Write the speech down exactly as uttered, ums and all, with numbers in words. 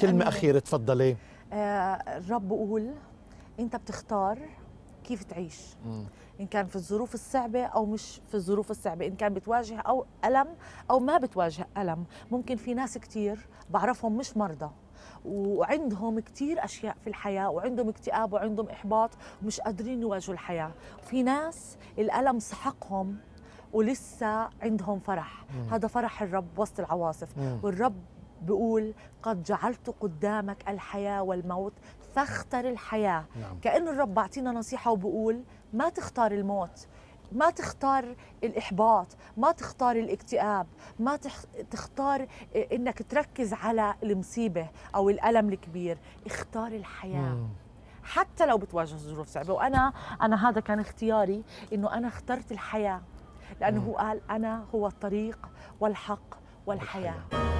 كلمة أخيرة تفضلي. آه الرب بقول أنت بتختار كيف تعيش، مم. إن كان في الظروف الصعبة أو مش في الظروف الصعبة، إن كان بتواجه أو ألم أو ما بتواجه ألم. ممكن في ناس كتير بعرفهم مش مرضى وعندهم كتير أشياء في الحياة وعندهم اكتئاب وعندهم إحباط ومش قادرين يواجهوا الحياة. في ناس الألم سحقهم ولسه عندهم فرح، مم. هذا فرح الرب وسط العواصف. مم. والرب بيقول قد جعلت قدامك الحياة والموت فاختر الحياة. نعم. كأن الرب بعطينا نصيحة وبقول ما تختار الموت، ما تختار الإحباط، ما تختار الاكتئاب، ما تختار إنك تركز على المصيبة أو الألم الكبير، اختار الحياة. مم. حتى لو بتواجه ظروف صعبة. وأنا أنا هذا كان اختياري، إنه أنا اخترت الحياة، لأنه مم. هو قال أنا هو الطريق والحق والحياة.